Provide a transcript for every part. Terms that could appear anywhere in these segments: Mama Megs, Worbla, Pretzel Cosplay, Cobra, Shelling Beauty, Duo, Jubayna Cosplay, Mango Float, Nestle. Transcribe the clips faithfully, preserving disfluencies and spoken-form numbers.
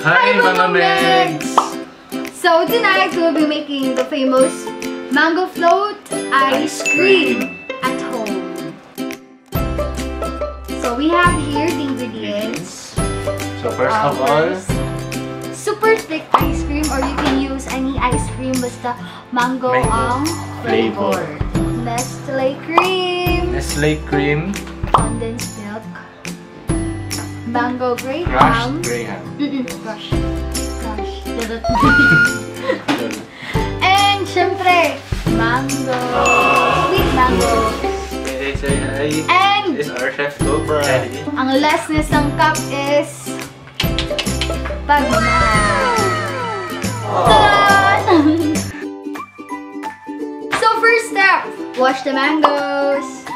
Hi, Hi Mama Megs. Megs! So tonight we'll be making the famous mango float ice cream at home. So we have here the ingredients. So first um, of all, super thick ice cream, or you can use any ice cream with the mango, mango um, flavor. flavor. Nestle cream. Nestle cream. Condensed milk. Mango graham. Graham. Mm-mm. Gosh. Gosh. And syempre, mango. Oh. Sweet mango. And it's our chef Cobra. Ang lastness ng cup is pagmamahal. So first step, wash the mangoes.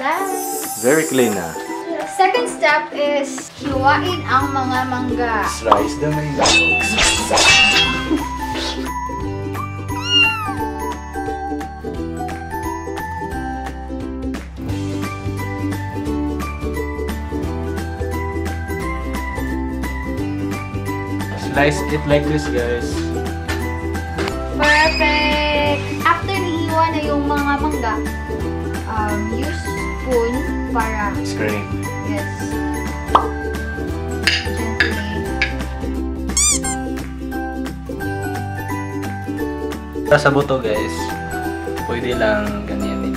That's very clean na. Second step is hiwain ang mga mangga. Slice the mango. Slice it like this, guys. Perfect! After nihiwa na yung mga mangga, um, use spoon para screen. Yes. Gently. Para sa buto, guys, pwede lang ganyan din.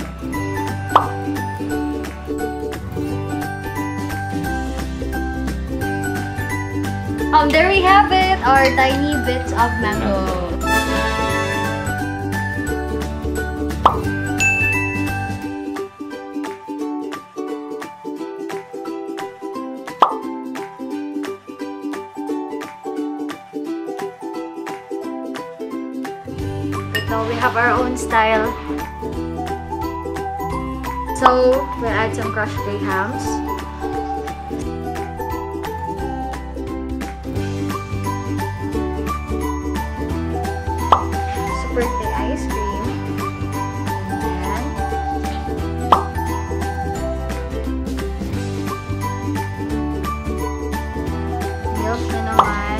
Um, there we have it, our tiny bits of mango. So we have our own style. So we'll add some crushed grahams. Super thick ice cream. Ayan. Milk na naman.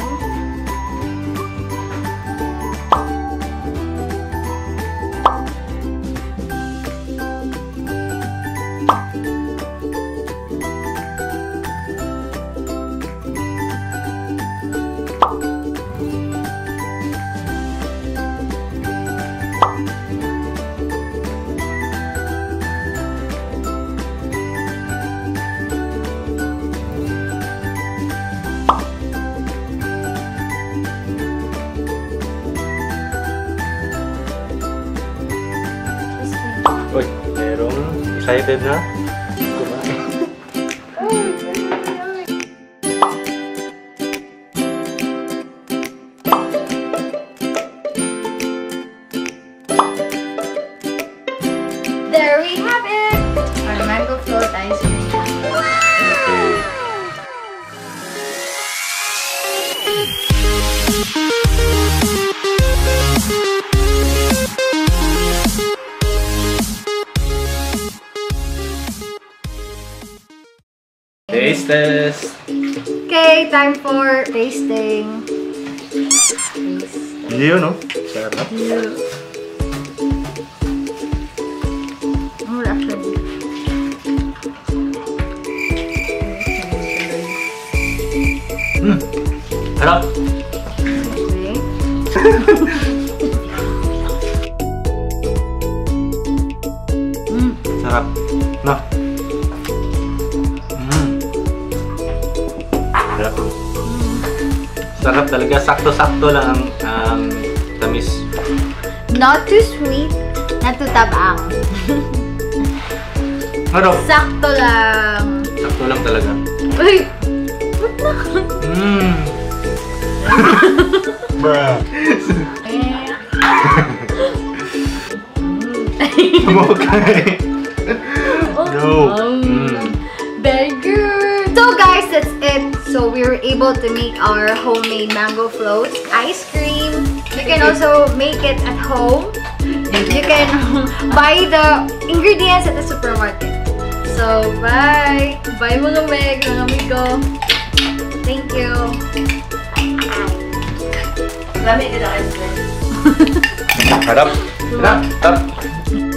Uy, merong excited na? There we have it! Our mango float ice cream. Taste test! Okay, time for tasting. Taste. You know? Sarap na? Yeah. Oh, actually. Hmm. Sarap! Okay. Hmm. Sarap. Nah. Sarap talaga, sakto-sakto lang ang um, tamis. Not too sweet, not too tabaang. Ano? Sakto lang. Sakto lang talaga. Uy! What na? Mmm! Bruh! I'm okay. No. Very good. So guys, that's it. So we were able to make our homemade mango float ice cream. You can also make it at home. You can buy the ingredients at the supermarket. So bye! Bye mga Meg, mga Miko! Let me get the ice cream. Right up. Right up. Up.